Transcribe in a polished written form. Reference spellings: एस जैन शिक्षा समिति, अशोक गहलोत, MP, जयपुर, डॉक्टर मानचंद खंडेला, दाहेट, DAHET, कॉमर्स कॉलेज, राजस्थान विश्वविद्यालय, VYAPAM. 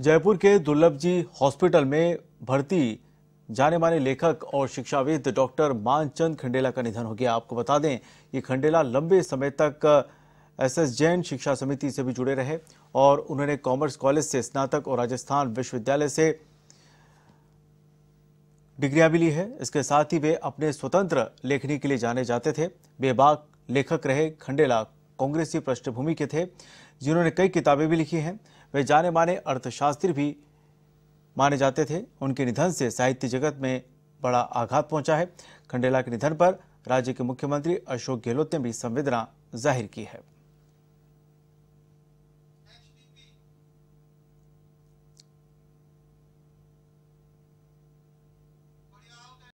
जयपुर के दुर्लभ जी हॉस्पिटल में भर्ती जाने माने लेखक और शिक्षाविद डॉक्टर मानचंद खंडेला का निधन हो गया। आपको बता दें कि खंडेला लंबे समय तक एस जैन शिक्षा समिति से भी जुड़े रहे और उन्होंने कॉमर्स कॉलेज से स्नातक और राजस्थान विश्वविद्यालय से डिग्रियां भी ली है। इसके साथ ही वे अपने स्वतंत्र लेखनी के लिए जाने जाते थे। बेबाक लेखक रहे खंडेला कांग्रेसी पृष्ठभूमि के थे, जिन्होंने कई किताबें भी लिखी हैं। वे जाने माने अर्थशास्त्री भी माने जाते थे। उनके निधन से साहित्य जगत में बड़ा आघात पहुंचा है। खंडेला के निधन पर राज्य के मुख्यमंत्री अशोक गहलोत ने भी संवेदना जाहिर की है।